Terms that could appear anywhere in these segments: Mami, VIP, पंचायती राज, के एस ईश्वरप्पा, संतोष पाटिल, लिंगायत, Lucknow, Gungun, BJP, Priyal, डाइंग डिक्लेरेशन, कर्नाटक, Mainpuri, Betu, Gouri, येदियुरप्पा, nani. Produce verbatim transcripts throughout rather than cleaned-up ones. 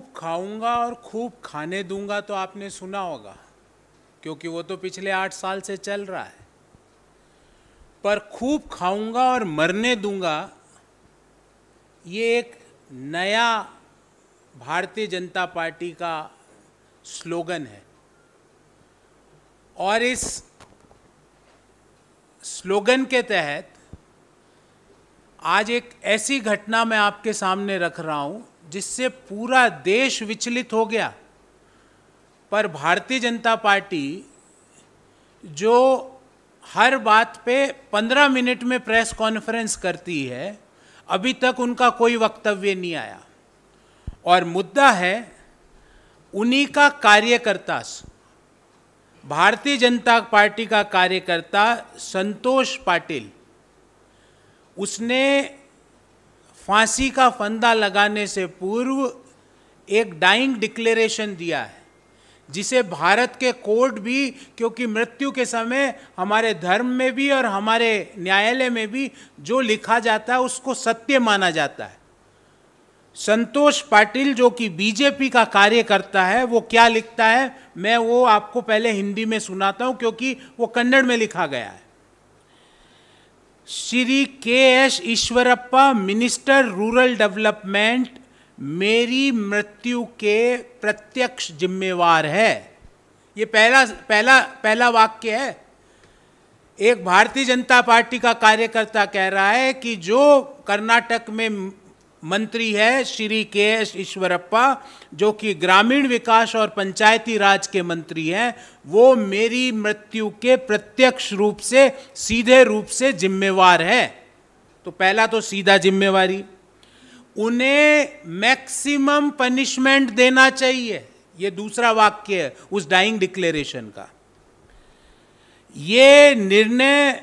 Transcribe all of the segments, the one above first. खूब खाऊंगा और खूब खाने दूंगा तो आपने सुना होगा, क्योंकि वो तो पिछले आठ साल से चल रहा है। पर खूब खाऊंगा और मरने दूंगा, ये एक नया भारतीय जनता पार्टी का स्लोगन है। और इस स्लोगन के तहत आज एक ऐसी घटना मैं आपके सामने रख रहा हूं जिससे पूरा देश विचलित हो गया, पर भारतीय जनता पार्टी जो हर बात पे पंद्रह मिनट में प्रेस कॉन्फ्रेंस करती है, अभी तक उनका कोई वक्तव्य नहीं आया। और मुद्दा है उन्हीं का कार्यकर्ता, भारतीय जनता पार्टी का कार्यकर्ता संतोष पाटिल। उसने फांसी का फंदा लगाने से पूर्व एक डाइंग डिक्लेरेशन दिया है, जिसे भारत के कोर्ट भी, क्योंकि मृत्यु के समय हमारे धर्म में भी और हमारे न्यायालय में भी जो लिखा जाता है उसको सत्य माना जाता है। संतोष पाटिल जो कि बीजेपी का कार्यकर्ता है, वो क्या लिखता है मैं वो आपको पहले हिंदी में सुनाता हूँ, क्योंकि वो कन्नड़ में लिखा गया है। Shri के एस ईश्वरप्पा, minister rural development, मेरी मृत्यु के प्रत्यक्ष जिम्मेवार है। ये पहला पहला पहला वाक्य है। एक भारतीय जनता पार्टी का कार्यकर्ता कह रहा है कि जो कर्नाटक में मंत्री है श्री के एस ईश्वरप्पा, जो कि ग्रामीण विकास और पंचायती राज के मंत्री हैं, वो मेरी मृत्यु के प्रत्यक्ष रूप से, सीधे रूप से जिम्मेवार है। तो पहला तो सीधा जिम्मेवारी, उन्हें मैक्सिमम पनिशमेंट देना चाहिए, ये दूसरा वाक्य है उस डाइंग डिक्लेरेशन का। ये निर्णय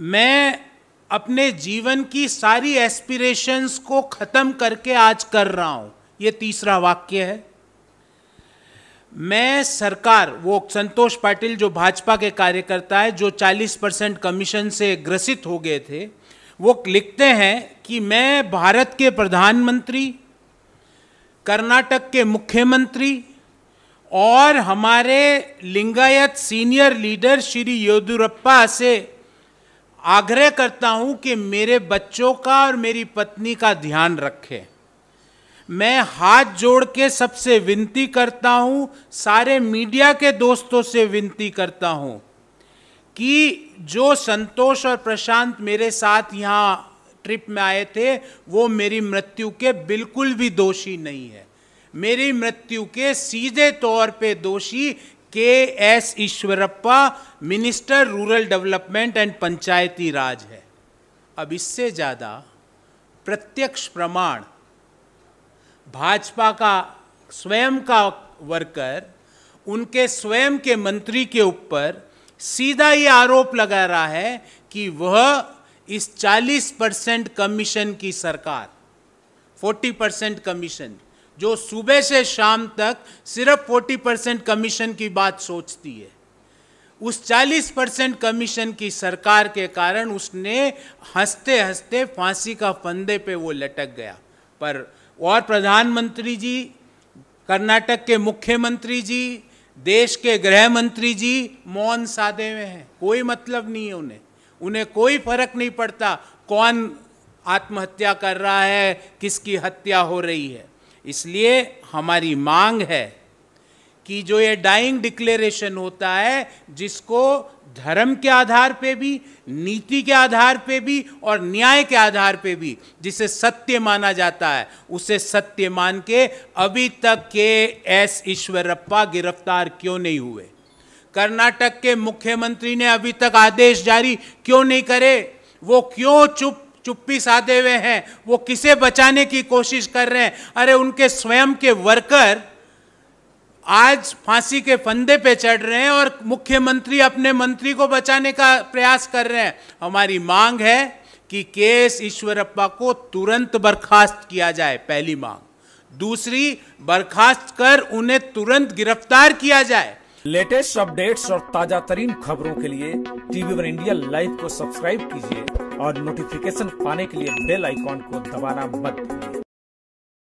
मैं अपने जीवन की सारी एस्पिरेशंस को खत्म करके आज कर रहा हूं, ये तीसरा वाक्य है। मैं सरकार, वो संतोष पाटिल जो भाजपा के कार्यकर्ता है, जो चालीस परसेंट कमीशन से ग्रसित हो गए थे, वो लिखते हैं कि मैं भारत के प्रधानमंत्री, कर्नाटक के मुख्यमंत्री और हमारे लिंगायत सीनियर लीडर श्री येदियुरप्पा से आग्रह करता हूं कि मेरे बच्चों का और मेरी पत्नी का ध्यान रखें। मैं हाथ जोड़ के सबसे विनती करता हूं, सारे मीडिया के दोस्तों से विनती करता हूं कि जो संतोष और प्रशांत मेरे साथ यहाँ ट्रिप में आए थे, वो मेरी मृत्यु के बिल्कुल भी दोषी नहीं है। मेरी मृत्यु के सीधे तौर पे दोषी के एस ईश्वरप्पा, minister rural development and पंचायती राज है। अब इससे ज़्यादा प्रत्यक्ष प्रमाण भाजपा का स्वयं का वर्कर उनके स्वयं के मंत्री के ऊपर सीधा ये आरोप लगा रहा है कि वह इस चालीस परसेंट कमीशन की सरकार, चालीस परसेंट कमीशन जो सुबह से शाम तक सिर्फ चालीस परसेंट कमीशन की बात सोचती है, उस चालीस परसेंट कमीशन की सरकार के कारण उसने हंसते हंसते फांसी का फंदे पे वो लटक गया। पर और प्रधानमंत्री जी, कर्नाटक के मुख्यमंत्री जी, देश के गृह मंत्री जी मौन साधे में हैं, कोई मतलब नहीं है उन्हें, उन्हें कोई फर्क नहीं पड़ता कौन आत्महत्या कर रहा है, किसकी हत्या हो रही है। इसलिए हमारी मांग है कि जो ये डाइंग डिक्लेरेशन होता है, जिसको धर्म के आधार पे भी, नीति के आधार पे भी और न्याय के आधार पे भी, जिसे सत्य माना जाता है, उसे सत्य मान के अभी तक के एस ईश्वरप्पा गिरफ्तार क्यों नहीं हुए? कर्नाटक के मुख्यमंत्री ने अभी तक आदेश जारी क्यों नहीं करे? वो क्यों चुप चुप्पी साधे हुए हैं? वो किसे बचाने की कोशिश कर रहे हैं? अरे उनके स्वयं के वर्कर आज फांसी के फंदे पे चढ़ रहे हैं और मुख्यमंत्री अपने मंत्री को बचाने का प्रयास कर रहे हैं। हमारी मांग है कि के एस ईश्वरप्पा को तुरंत बर्खास्त किया जाए, पहली मांग। दूसरी, बर्खास्त कर उन्हें तुरंत गिरफ्तार किया जाए। लेटेस्ट अपडेट्स और ताजा तरीन खबरों के लिए टीवी वन इंडिया लाइव को सब्सक्राइब कीजिए और नोटिफिकेशन पाने के लिए बेल आइकॉन को दबाना मत भूलिए।